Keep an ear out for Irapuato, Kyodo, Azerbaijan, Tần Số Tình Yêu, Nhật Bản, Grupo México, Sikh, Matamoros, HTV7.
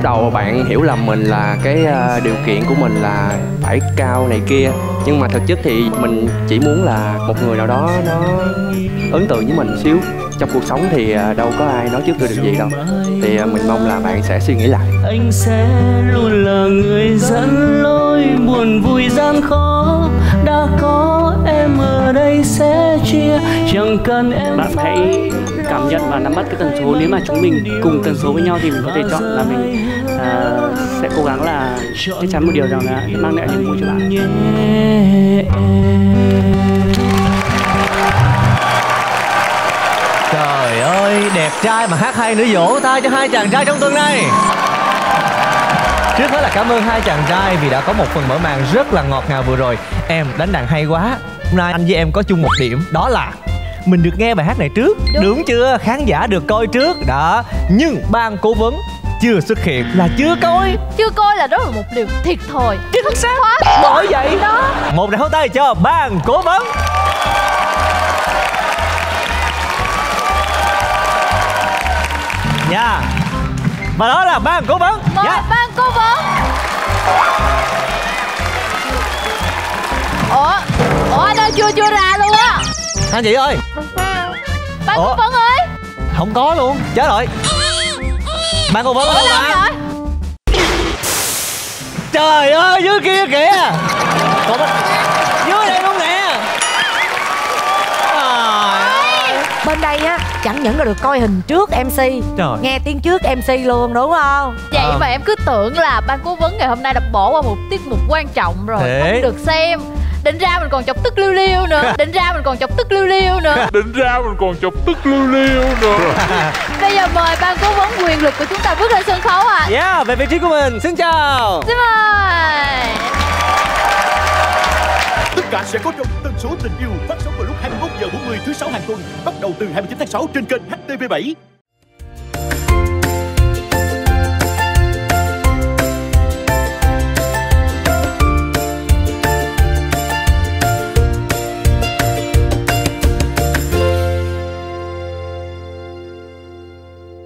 lúc đầu bạn hiểu lầm mình là cái điều kiện của mình là phải cao này kia, nhưng mà thực chất thì mình chỉ muốn là một người nào đó nó ấn tượng với mình xíu. Trong cuộc sống thì đâu có ai nói trước tôi được gì đâu. Thì mình mong là bạn sẽ suy nghĩ lại. Anh sẽ luôn là người dẫn lối buồn vui gian khó, đã có em ở đây sẽ chia, chẳng cần em. Bạn hãy cảm nhận và nắm bắt cái tần số. Nếu mà chúng mình cùng tần số với nhau thì mình có thể chọn là mình sẽ cố gắng là chắc chắn một điều rằng là mang lại niềm vui cho bạn. Trời ơi, đẹp trai mà hát hay nữa, vỗ tay cho hai chàng trai trong tuần này. Trước hết là cảm ơn hai chàng trai vì đã có một phần mở màn rất là ngọt ngào vừa rồi. Em đánh đàn hay quá. Hôm nay anh với em có chung một điểm, đó là mình được nghe bài hát này trước. Đúng chưa? Khán giả được coi trước. Đó. Nhưng ban cố vấn chưa xuất hiện là chưa coi. Chưa coi là đó là một điều thiệt thòi. Chính xác. Bởi vậy đó. Một đảo tay cho ban cố vấn. Nha. Và đó là ban cố vấn. Mời ban cố vấn. Ủa anh ơi, chưa ra luôn á. Anh chị ơi, ban cố vấn ơi. Không có luôn, chết rồi. Ban cố vấn đâu mà. Trời ơi, dưới kia kìa. Dưới đây luôn nè. Bên đây á, chẳng những là được coi hình trước MC, trời, nghe tiếng trước MC luôn, đúng không? Vậy mà em cứ tưởng là ban cố vấn ngày hôm nay đã bỏ qua một tiết mục quan trọng rồi. Thế không được xem. Định ra mình còn chọc tức liêu liêu nữa. Định ra mình còn chọc tức liêu liêu nữa. Bây giờ mời ban cố vấn quyền lực của chúng ta bước lên sân khấu ạ. Yeah, về vị trí của mình, xin chào. Xin mời. Tất cả sẽ có trong Tần Số Tình Yêu, phát sóng vào lúc 21h40 thứ Sáu hàng tuần, bắt đầu từ 29 tháng 6 trên kênh HTV7.